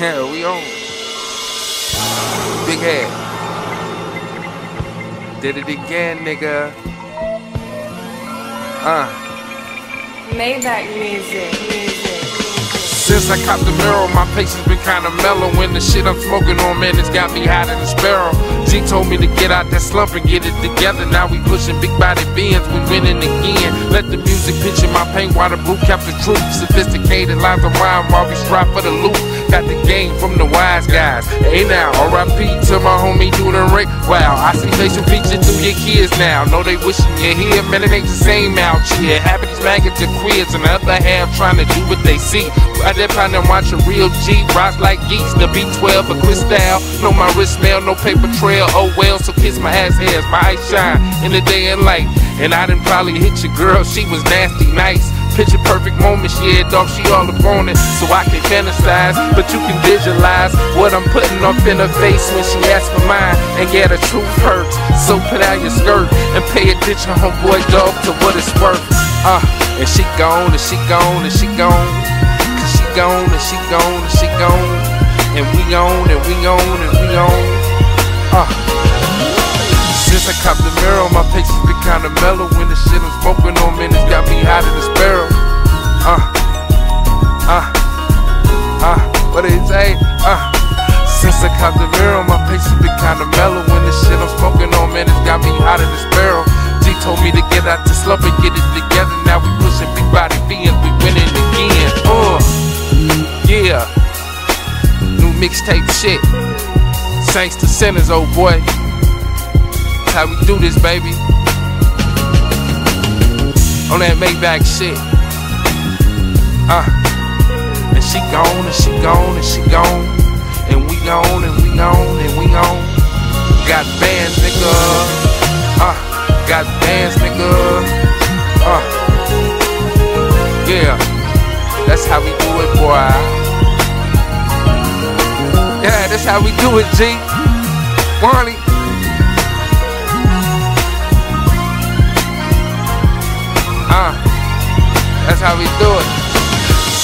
Yeah, we on. Big head. Did it again, nigga. Maybach music. Since I copped the barrel, my face has been kinda mellow. And the shit I'm smoking on, man, it's got me hot in the barrel. G told me to get out that slump and get it together. Now we pushing big body bends, we winning again. Let the music pitch in my paint while the blue caps the truth. Sophisticated lines of rhyme while we strive for the loop. Got the game from the wise guys. Hey now, R.I.P. to my homie Duda Rick. Wow, I see facial features to your kids now. Know they wishing you here, man, it ain't the same out here. Half of these maggots are queers and the other half trying to do what they see. I did find them watching real G, rocks like geese, the B12 or Cristal. Know my wrist smell, no paper trail, oh well, so kiss my ass hairs, my eyes shine in the day and light. And I done probably hit your girl, she was nasty, nice. Picture perfect moment, yeah, dog, she all up on it. So I can fantasize, but you can visualize what I'm putting up in her face when she asks for mine. And yeah, the truth hurts, so put out your skirt and pay attention, homeboy, dog, to what it's worth. And she gone, and she gone, and she gone. Gone and she gone and she gone, and we on and we on and we on. Since I copped the barrel, my face has been kinda mellow. When the shit I'm smoking on, man, it's got me hot in this barrel. What did it say? Since I copped the barrel, my face has been kinda mellow. When the shit I'm smoking on, man, it's got me hot in this barrel. G told me to get out the slump and get it together. Now we pushing big body fiends, we winning again. Yeah, new mixtape shit. Saints to sinners, old boy. How we do this, baby? On that Maybach shit. And she gone, and she gone, and she gone, and we gone, and we gone, and we on. Got bands, nigga. Got bands, nigga. Yeah, that's how we do it, boy. Yeah, that's how we do it, G. Barney. That's how we do it.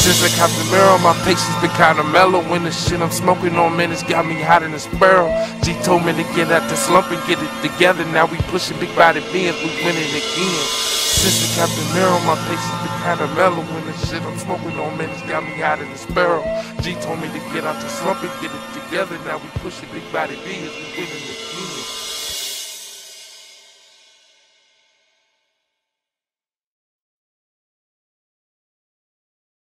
Since I copped the barrel, my patience been kinda mellow. When the shit I'm smoking on, man, it's got me hot in this barrel. G told me to get out the slump and get it together. Now we pushing big body bands, we winning again. Since I copped the barrel, my patience been kinda mellow. When the shit I'm smoking on, man, it's got me hot in this barrel. G told me to get out the slump and get it together. Now we pushing big body beans, we winning the game.